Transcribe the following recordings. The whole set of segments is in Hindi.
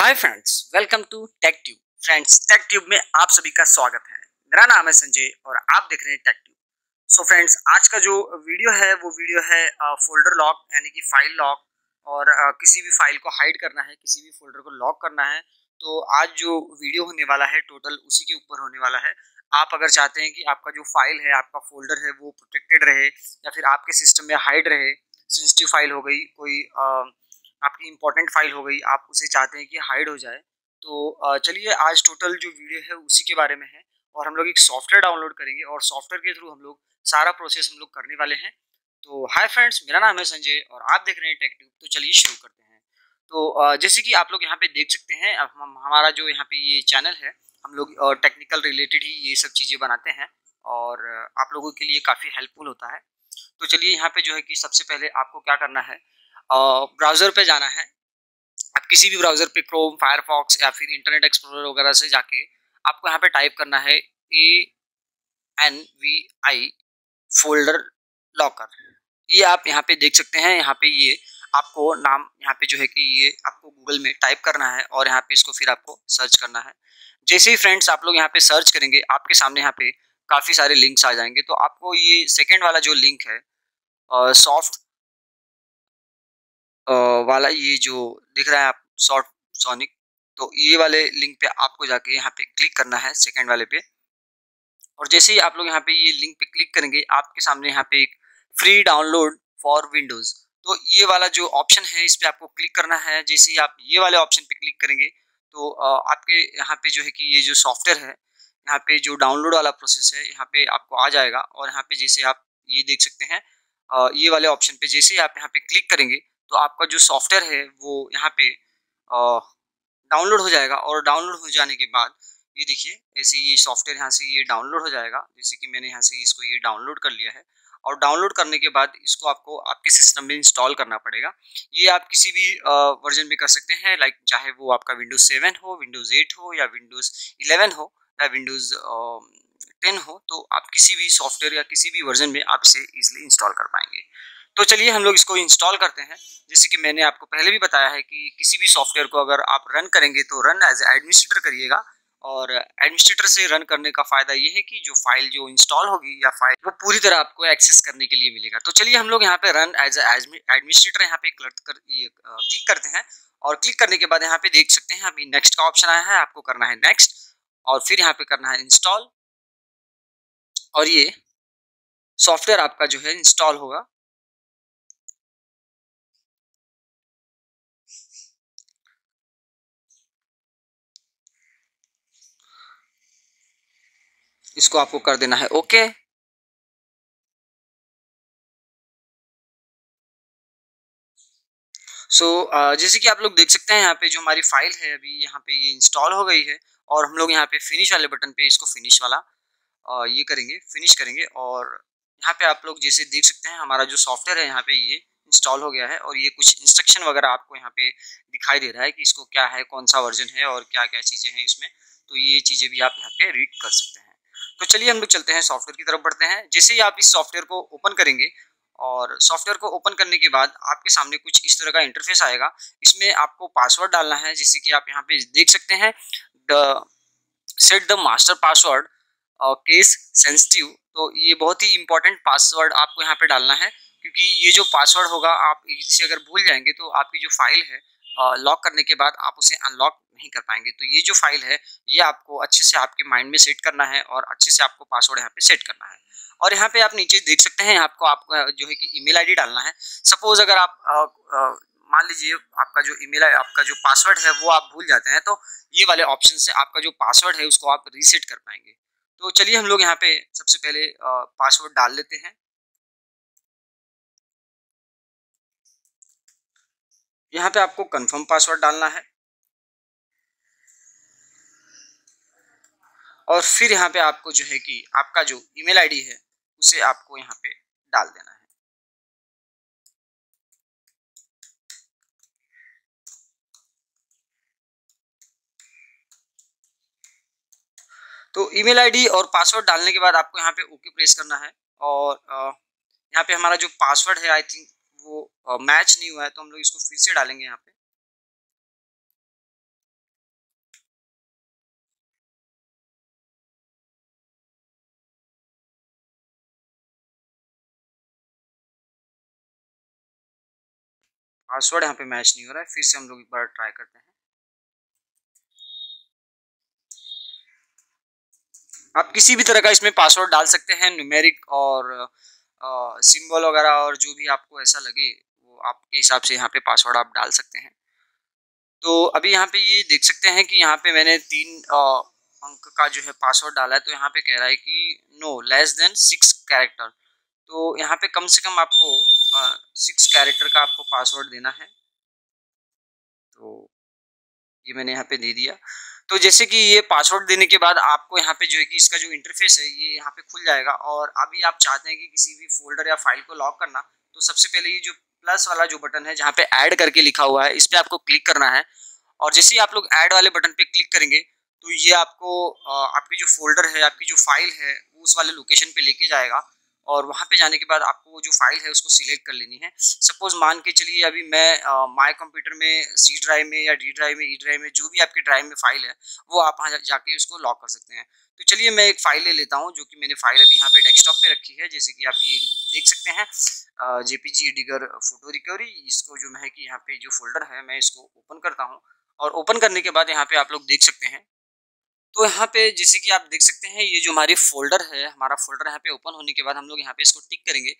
Hi friends, welcome to take tube. Friends, take tube में आप सभी का स्वागत है। मेरा नाम है संजय और आप देख रहे हैं टेक ट्यूब। सो फ्रेंड्स, आज का जो वीडियो है वो वीडियो है फोल्डर लॉक यानी कि फाइल लॉक, और किसी भी फाइल को हाइड करना है, किसी भी फोल्डर को लॉक करना है। तो आज जो वीडियो होने वाला है टोटल उसी के ऊपर होने वाला है। आप अगर चाहते हैं कि आपका जो फाइल है, आपका फोल्डर है वो प्रोटेक्टेड रहे या फिर आपके सिस्टम में हाइड रहे, सेंसिटिव फाइल हो गई, कोई आपकी इम्पोर्टेंट फाइल हो गई, आप उसे चाहते हैं कि हाइड हो जाए, तो चलिए आज टोटल जो वीडियो है उसी के बारे में है। और हम लोग एक सॉफ्टवेयर डाउनलोड करेंगे और सॉफ्टवेयर के थ्रू हम लोग सारा प्रोसेस हम लोग करने वाले हैं। तो हाय फ्रेंड्स, मेरा नाम है संजय और आप देख रहे हैं टेक ट्यूब। तो चलिए शुरू करते हैं। तो जैसे कि आप लोग यहाँ पे देख सकते हैं, हमारा जो यहाँ पे ये चैनल है, हम लोग टेक्निकल रिलेटेड ही ये सब चीज़ें बनाते हैं और आप लोगों के लिए काफ़ी हेल्पफुल होता है। तो चलिए यहाँ पे जो है कि सबसे पहले आपको क्या करना है, ब्राउज़र पे जाना है। आप किसी भी ब्राउज़र पे क्रोम, फायरफॉक्स या फिर इंटरनेट एक्सप्लोरर वगैरह से जाके आपको यहाँ पे टाइप करना है ANVI फोल्डर लॉकर। ये आप यहाँ पे देख सकते हैं, यहाँ पे ये आपको नाम यहाँ पे जो है कि ये आपको गूगल में टाइप करना है और यहाँ पे इसको फिर आपको सर्च करना है। जैसे ही फ्रेंड्स आप लोग यहाँ पे सर्च करेंगे, आपके सामने यहाँ पे काफ़ी सारे लिंक्स आ जाएंगे। तो आपको ये सेकेंड वाला जो लिंक है सॉफ्ट वाला, ये जो दिख रहा है आप सॉफ्ट सोनिक, तो ये वाले लिंक पे आपको जाके यहाँ पे क्लिक करना है, सेकंड वाले पे। और जैसे ही आप लोग यहाँ पे ये लिंक पे क्लिक करेंगे, आपके सामने यहाँ पे एक फ्री डाउनलोड फॉर विंडोज़, तो ये वाला जो ऑप्शन है इस पे आपको क्लिक करना है। जैसे ही आप ये वाले ऑप्शन पे क्लिक करेंगे तो आपके यहाँ पे जो है कि ये जो सॉफ्टवेयर है, यहाँ पे जो डाउनलोड वाला प्रोसेस है यहाँ पे आपको आ जाएगा। और यहाँ पे जैसे आप ये देख सकते हैं, ये वाले ऑप्शन पे जैसे ही आप यहाँ पे क्लिक करेंगे तो आपका जो सॉफ्टवेयर है वो यहाँ पे डाउनलोड हो जाएगा। और डाउनलोड हो जाने के बाद ये देखिए, ऐसे ये सॉफ्टवेयर यहाँ से ये डाउनलोड हो जाएगा। जैसे कि मैंने यहाँ से इसको ये डाउनलोड कर लिया है और डाउनलोड करने के बाद इसको आपको आपके सिस्टम में इंस्टॉल करना पड़ेगा। ये आप किसी भी वर्जन में कर सकते हैं, लाइक चाहे वो आपका विंडोज़ 7 हो, विंडोज़ 8 हो या विंडोज़ 11 हो या विंडोज़ 10 हो। तो आप किसी भी सॉफ्टवेयर या किसी भी वर्जन में आप इसे ईजिली इंस्टॉल कर पाएंगे। तो चलिए हम लोग इसको इंस्टॉल करते हैं। जैसे कि मैंने आपको पहले भी बताया है कि किसी भी सॉफ्टवेयर को अगर आप रन करेंगे तो रन एज एडमिनिस्ट्रेटर करिएगा। और एडमिनिस्ट्रेटर से रन करने का फ़ायदा ये है कि जो फाइल जो इंस्टॉल होगी या फाइल वो पूरी तरह आपको एक्सेस करने के लिए मिलेगा। तो चलिए हम लोग यहाँ पे रन एज एडमिनिस्ट्रेटर यहाँ पे क्लिक करते हैं। और क्लिक करने के बाद यहाँ पे देख सकते हैं अभी नेक्स्ट का ऑप्शन आया है, आपको करना है नेक्स्ट और फिर यहाँ पे करना है इंस्टॉल, और ये सॉफ्टवेयर आपका जो है इंस्टॉल होगा। इसको आपको कर देना है ओके। सो जैसे कि आप लोग देख सकते हैं यहाँ पे जो हमारी फाइल है अभी यहाँ पे ये इंस्टॉल हो गई है। और हम लोग यहाँ पे फिनिश वाले बटन पे इसको फिनिश वाला ये करेंगे, फिनिश करेंगे। और यहाँ पे आप लोग जैसे देख सकते हैं हमारा जो सॉफ्टवेयर है यहाँ पे ये इंस्टॉल हो गया है। और ये कुछ इंस्ट्रक्शन वगैरह आपको यहाँ पे दिखाई दे रहा है कि इसको क्या है, कौन सा वर्जन है और क्या क्या चीज़ें हैं इसमें। तो ये चीज़ें भी आप यहाँ पे रीड कर सकते हैं। तो चलिए हम लोग चलते हैं सॉफ्टवेयर की तरफ बढ़ते हैं। जैसे ही आप इस सॉफ्टवेयर को ओपन करेंगे और सॉफ्टवेयर को ओपन करने के बाद आपके सामने कुछ इस तरह का इंटरफेस आएगा। इसमें आपको पासवर्ड डालना है। जैसे कि आप यहाँ पे देख सकते हैं set the master password case sensitive. तो ये बहुत ही इंपॉर्टेंट पासवर्ड आपको यहाँ पे डालना है, क्योंकि ये जो पासवर्ड होगा आप इसे अगर भूल जाएंगे तो आपकी जो फाइल है लॉक करने के बाद आप उसे अनलॉक नहीं कर पाएंगे। तो ये जो फाइल है ये आपको अच्छे से आपके माइंड में सेट करना है और अच्छे से आपको पासवर्ड यहाँ पे सेट करना है। और यहाँ पे आप नीचे देख सकते हैं आपको जो है कि ईमेल आईडी डालना है। सपोज अगर आप मान लीजिए आपका जो ईमेल है, आपका जो पासवर्ड है वो आप भूल जाते हैं, तो ये वाले ऑप्शन से आपका जो पासवर्ड है उसको आप रीसेट कर पाएंगे। तो चलिए हम लोग यहाँ पे सबसे पहले पासवर्ड डाल लेते हैं। यहाँ पे आपको कंफर्म पासवर्ड डालना है और फिर यहाँ पे आपको जो है कि आपका जो ईमेल आईडी है उसे आपको यहाँ पे डाल देना है। तो ईमेल आईडी और पासवर्ड डालने के बाद आपको यहाँ पे ओके प्रेस करना है। और यहाँ पे हमारा जो पासवर्ड है आई थिंक वो मैच नहीं हुआ है, तो हम लोग इसको फिर से डालेंगे यहाँ पे। पासवर्ड यहाँ पे मैच नहीं हो रहा है। फिर से हम लोग एक बार ट्राई करते हैं। आप किसी भी तरह का इसमें पासवर्ड डाल सकते हैं, न्यूमेरिक और सिंबल वगैरह, और जो भी आपको ऐसा लगे वो आपके हिसाब से यहाँ पे पासवर्ड आप डाल सकते हैं। तो अभी यहाँ पे ये देख सकते हैं कि यहाँ पे मैंने 3 अंक का जो है पासवर्ड डाला है, तो यहाँ पे कह रहा है कि नो लेस देन 6 कैरेक्टर। तो यहाँ पे कम से कम आपको 6 कैरेक्टर का आपको पासवर्ड देना है। तो ये मैंने यहाँ पे दे दिया। तो जैसे कि ये पासवर्ड देने के बाद आपको यहाँ पे जो है कि इसका जो इंटरफेस है ये यहाँ पे खुल जाएगा। और अभी आप चाहते हैं कि किसी भी फोल्डर या फाइल को लॉक करना, तो सबसे पहले ये जो प्लस वाला जो बटन है जहाँ पे ऐड करके लिखा हुआ है, इस पर आपको क्लिक करना है। और जैसे ही आप लोग ऐड वाले बटन पे क्लिक करेंगे तो ये आपको आपकी जो फोल्डर है, आपकी जो फाइल है, वो उस वाले लोकेशन पे लेके जाएगा। और वहाँ पे जाने के बाद आपको वो जो फाइल है उसको सिलेक्ट कर लेनी है। सपोज मान के चलिए अभी मैं माय कंप्यूटर में सी ड्राइव में या डी ड्राइव में ई ड्राइव में, जो भी आपके ड्राइव में फाइल है वो आप वहाँ जाके उसको लॉक कर सकते हैं। तो चलिए मैं एक फ़ाइल ले लेता हूँ, जो कि मैंने फाइल अभी यहाँ पे डेस्कटॉप पे रखी है। जैसे कि आप ये देख सकते हैं जेपीजी डिगर फोटो रिकवरी, इसको जो है कि यहाँ पे जो फोल्डर है मैं इसको ओपन करता हूँ। और ओपन करने के बाद यहाँ पे आप लोग देख सकते हैं, तो यहाँ पे जैसे कि आप देख सकते हैं ये जो हमारी फोल्डर है, हमारा फोल्डर यहाँ पे ओपन होने के बाद हम लोग यहाँ पे इसको टिक करेंगे।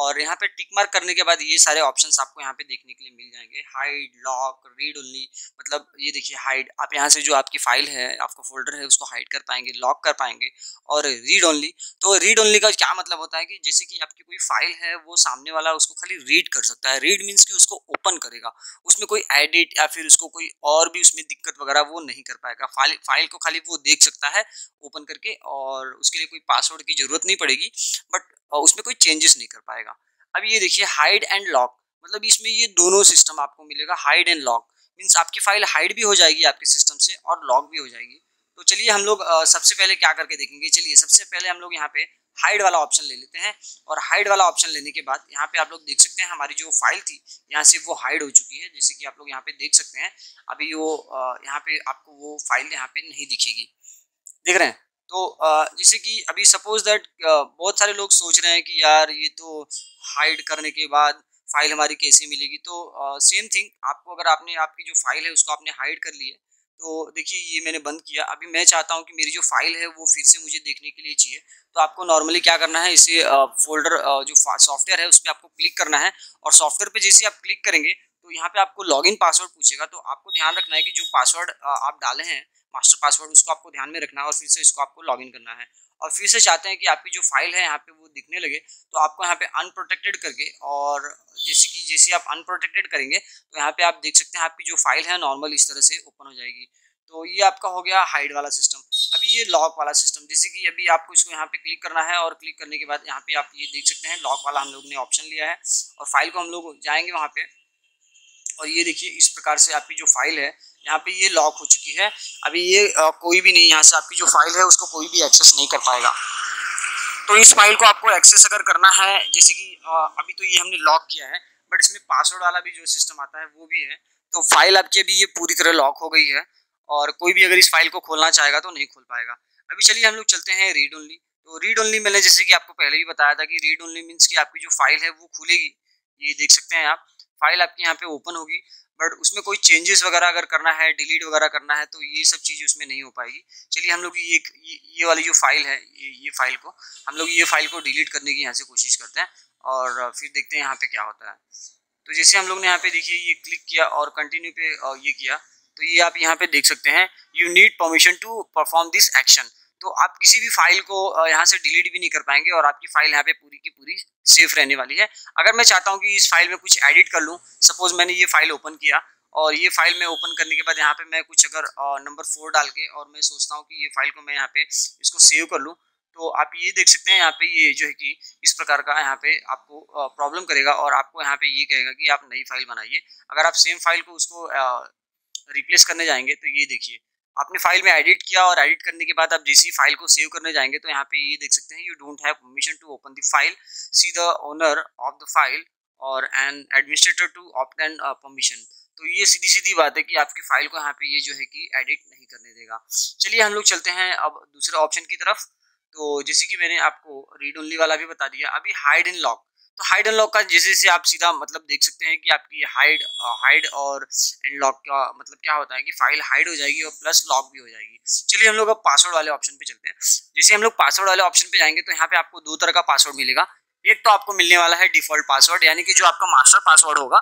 और यहाँ पे टिक मार्क करने के बाद ये सारे ऑप्शंस आपको यहाँ पे देखने के लिए मिल जाएंगे, हाइड, लॉक, रीड ओनली। मतलब ये देखिए हाइड, आप यहाँ से जो आपकी फाइल है, आपका फोल्डर है, उसको हाइड कर पाएंगे, लॉक कर पाएंगे। और रीड ओनली, तो रीड ओनली का क्या मतलब होता है कि जैसे कि आपकी कोई फाइल है वो सामने वाला उसको खाली रीड कर सकता है। रीड मीन्स कि उसको ओपन करेगा, उसमें कोई एडिट या फिर उसको कोई और भी उसमें दिक्कत वगैरह वो नहीं कर पाएगा। फाइल को खाली वो देख सकता है ओपन करके, और उसके लिए कोई पासवर्ड की जरूरत नहीं पड़ेगी, बट उसमें कोई चेंजेस नहीं कर पाएगा। अब ये देखिए हाइड एंड लॉक, मतलब इसमें ये दोनों सिस्टम आपको मिलेगा। हाइड एंड लॉक मीन्स आपकी फाइल हाइड भी हो जाएगी आपके सिस्टम से और लॉक भी हो जाएगी। तो चलिए हम लोग सबसे पहले क्या करके देखेंगे, चलिए सबसे पहले हम लोग यहाँ पे हाइड वाला ऑप्शन ले लेते हैं। और हाइड वाला ऑप्शन लेने के बाद यहाँ पे आप लोग देख सकते हैं हमारी जो फाइल थी यहाँ से वो हाइड हो चुकी है। जैसे कि आप लोग यहाँ पे देख सकते हैं अभी वो यहाँ पे आपको वो फाइल यहाँ पे नहीं दिखेगी, देख रहे हैं। तो जैसे कि अभी सपोज दैट बहुत सारे लोग सोच रहे हैं कि यार ये तो हाइड करने के बाद फाइल हमारी कैसे मिलेगी। तो सेम थिंग, आपको अगर आपने आपकी जो फाइल है उसको आपने हाइड कर ली है, तो देखिए ये मैंने बंद किया। अभी मैं चाहता हूँ कि मेरी जो फाइल है वो फिर से मुझे देखने के लिए चाहिए। तो आपको नॉर्मली क्या करना है, इसे फोल्डर जो सॉफ्टवेयर है उस पर आपको क्लिक करना है। और सॉफ्टवेयर पर जैसे आप क्लिक करेंगे तो यहाँ पे आपको लॉगिन पासवर्ड पूछेगा। तो आपको ध्यान रखना है कि जो पासवर्ड आप डाले हैं मास्टर पासवर्ड, उसको आपको ध्यान में रखना है और फिर से इसको आपको लॉगिन करना है। और फिर से चाहते हैं कि आपकी जो फाइल है यहाँ पे वो दिखने लगे, तो आपको यहाँ पे अनप्रोटेक्टेड करके, और जैसे आप अनप्रोटेक्टेड करेंगे तो यहाँ पे आप देख सकते हैं आपकी जो फाइल है नॉर्मल इस तरह से ओपन हो जाएगी। तो ये आपका हो गया हाइड वाला सिस्टम। अभी ये लॉक वाला सिस्टम, जैसे कि अभी आपको इसको यहाँ पे क्लिक करना है और क्लिक करने के बाद यहाँ पे आप ये देख सकते हैं लॉक वाला हम लोग ने ऑप्शन लिया है। और फाइल को हम लोग जाएंगे वहाँ पे, और ये देखिए इस प्रकार से आपकी जो फाइल है यहाँ पे ये लॉक हो चुकी है। अभी ये कोई भी नहीं, यहाँ से आपकी जो फाइल है उसको कोई भी एक्सेस नहीं कर पाएगा। तो इस फाइल को आपको एक्सेस अगर करना है, जैसे कि अभी तो ये हमने लॉक किया है, बट इसमें पासवर्ड वाला भी जो सिस्टम आता है वो भी है। तो फाइल आपकी अभी ये पूरी तरह लॉक हो गई है और कोई भी अगर इस फाइल को खोलना चाहेगा तो नहीं खोल पाएगा। अभी चलिए हम लोग चलते हैं रीड ओनली। तो रीड ओनली मैंने जैसे कि आपको पहले भी बताया था कि रीड ओनली मीन्स कि आपकी जो फाइल है वो खुलेगी, ये देख सकते हैं आप, फाइल आपकी यहाँ पे ओपन होगी, बट उसमें कोई चेंजेस वगैरह अगर करना है, डिलीट वगैरह करना है, तो ये सब चीज़ उसमें नहीं हो पाएगी। चलिए हम लोग ये वाली जो फाइल है, ये फाइल को हम लोग डिलीट करने की यहाँ से कोशिश करते हैं और फिर देखते हैं यहाँ पे क्या होता है। तो जैसे हम लोग ने यहाँ पे देखिए ये क्लिक किया और कंटिन्यू पे ये किया, तो ये आप यहाँ पे देख सकते हैं you need permission to perform this action. तो आप किसी भी फाइल को यहाँ से डिलीट भी नहीं कर पाएंगे और आपकी फाइल यहाँ पे पूरी की पूरी सेफ रहने वाली है। अगर मैं चाहता हूँ कि इस फाइल में कुछ एडिट कर लूँ, सपोज मैंने ये फाइल ओपन किया और ये फाइल मैं ओपन करने के बाद यहाँ पे मैं कुछ अगर नंबर 4 डाल के और मैं सोचता हूँ कि ये फाइल को मैं यहाँ पे इसको सेव कर लूँ, तो आप ये देख सकते हैं यहाँ पे ये जो है कि इस प्रकार का यहाँ पे आपको प्रॉब्लम करेगा और आपको यहाँ पे ये कहेगा कि आप नई फाइल बनाइए। अगर आप सेम फाइल को उसको रिप्लेस करने जाएंगे तो ये देखिए आपने फाइल में एडिट किया और एडिट करने के बाद आप जैसी फाइल को सेव करने जाएंगे तो यहाँ पे ये देख सकते हैं you don't have permission to open the file, see the owner of the file or an administrator to obtain permission. तो ये सीधी सीधी बात है कि आपकी फाइल को यहाँ पे ये जो है कि एडिट नहीं करने देगा। चलिए हम लोग चलते हैं अब दूसरे ऑप्शन की तरफ। तो जैसे कि मैंने आपको रीड ओनली वाला भी बता दिया, अभी हाइड एंड लॉक। तो हाइड अनलॉक का जैसे से आप सीधा मतलब देख सकते हैं कि आपकी हाइड और अनलॉक का मतलब क्या होता है कि फाइल हाइड हो जाएगी और प्लस लॉक भी हो जाएगी। चलिए हम लोग अब पासवर्ड वाले ऑप्शन पे चलते हैं। जैसे हम लोग पासवर्ड वाले ऑप्शन पे जाएंगे तो यहाँ पे आपको दो तरह का पासवर्ड मिलेगा। एक तो आपको मिलने वाला है डिफॉल्ट पासवर्ड, यानी कि जो आपका मास्टर पासवर्ड होगा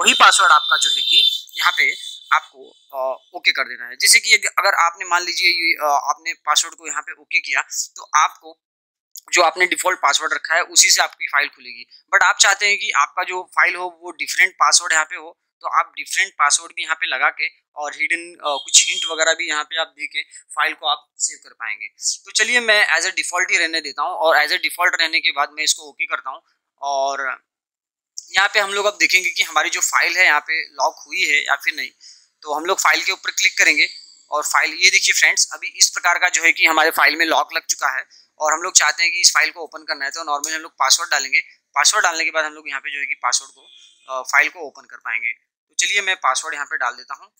वही पासवर्ड आपका जो है कि यहाँ पे आपको ओके कर देना है। जैसे कि अगर आपने मान लीजिए ये आपने पासवर्ड को यहाँ पे ओके किया तो आपको जो आपने डिफॉल्ट पासवर्ड रखा है उसी से आपकी फाइल खुलेगी। बट आप चाहते हैं कि आपका जो फाइल हो वो डिफरेंट पासवर्ड यहाँ पे हो, तो आप डिफरेंट पासवर्ड भी यहाँ पे लगा के और हिडन कुछ हिंट वगैरह भी यहाँ पे आप दे के फाइल को आप सेव कर पाएंगे। तो चलिए मैं एज अ डिफ़ॉल्ट ही रहने देता हूँ और एज अ डिफ़ॉल्ट रहने के बाद मैं इसको ओके करता हूँ। और यहाँ पे हम लोग अब देखेंगे कि हमारी जो फाइल है यहाँ पे लॉक हुई है या फिर नहीं। तो हम लोग फाइल के ऊपर क्लिक करेंगे और फाइल, ये देखिए फ्रेंड्स, अभी इस प्रकार का जो है कि हमारे फाइल में लॉक लग चुका है और हम लोग चाहते हैं कि इस फाइल को ओपन करना है। तो नॉर्मली हम लोग पासवर्ड डालेंगे, पासवर्ड डालने के बाद हम लोग यहाँ पे जो है कि पासवर्ड को फाइल को ओपन कर पाएंगे। तो चलिए मैं पासवर्ड यहाँ पे डाल देता हूँ।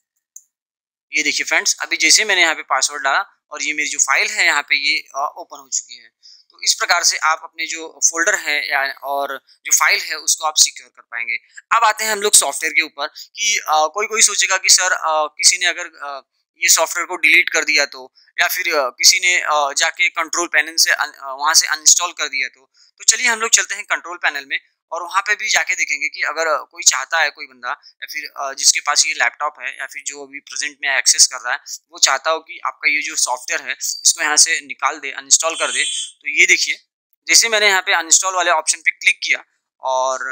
ये देखिए फ्रेंड्स, अभी जैसे मैंने यहाँ पे पासवर्ड डाला और ये मेरी जो फाइल है यहाँ पे ये ओपन हो चुकी है। तो इस प्रकार से आप अपने जो फोल्डर है या और जो फाइल है उसको आप सिक्योर कर पाएंगे। अब आते हैं हम लोग सॉफ्टवेयर के ऊपर कि कोई सोचेगा कि सर किसी ने अगर ये सॉफ्टवेयर को डिलीट कर दिया तो, या फिर किसी ने जाके कंट्रोल पैनल से वहाँ से अनइंस्टॉल कर दिया तो चलिए हम लोग चलते हैं कंट्रोल पैनल में और वहाँ पे भी जाके देखेंगे कि अगर कोई चाहता है, कोई बंदा या फिर जिसके पास ये लैपटॉप है या फिर जो अभी प्रेजेंट में एक्सेस कर रहा है वो चाहता हो कि आपका ये जो सॉफ्टवेयर है इसको यहाँ से निकाल दे, अनइंस्टॉल कर दे। तो ये देखिए, जैसे मैंने यहाँ पे अनइंस्टॉल वाले ऑप्शन पे क्लिक किया और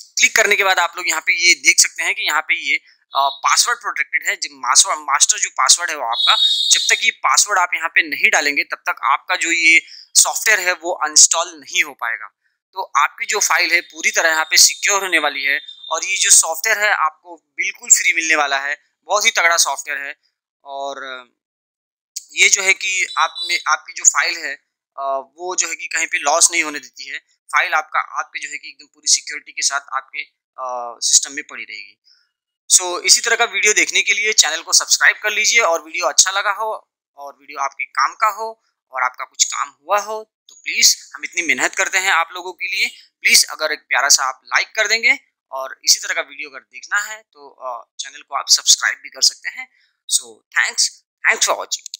क्लिक करने के बाद आप लोग यहाँ पे ये देख सकते हैं कि यहाँ पे ये पासवर्ड प्रोटेक्टेड है। जब मास्टर जो पासवर्ड है वो आपका, जब तक ये पासवर्ड आप यहाँ पे नहीं डालेंगे तब तक आपका जो ये सॉफ्टवेयर है वो अनइंस्टॉल नहीं हो पाएगा। तो आपकी जो फाइल है पूरी तरह यहाँ पे सिक्योर होने वाली है और ये जो सॉफ्टवेयर है आपको बिल्कुल फ्री मिलने वाला है। बहुत ही तगड़ा सॉफ्टवेयर है और ये जो है कि आपकी जो फाइल है वो जो है कि कहीं पे लॉस नहीं होने देती है। फाइल आपके जो है कि एकदम पूरी सिक्योरिटी के साथ आपके सिस्टम में पड़ी रहेगी। सो इसी तरह का वीडियो देखने के लिए चैनल को सब्सक्राइब कर लीजिए। और वीडियो अच्छा लगा हो और वीडियो आपके काम का हो और आपका कुछ काम हुआ हो तो प्लीज़, हम इतनी मेहनत करते हैं आप लोगों के लिए, प्लीज़ अगर एक प्यारा सा आप लाइक कर देंगे। और इसी तरह का वीडियो अगर देखना है तो चैनल को आप सब्सक्राइब भी कर सकते हैं। So thanks for watching.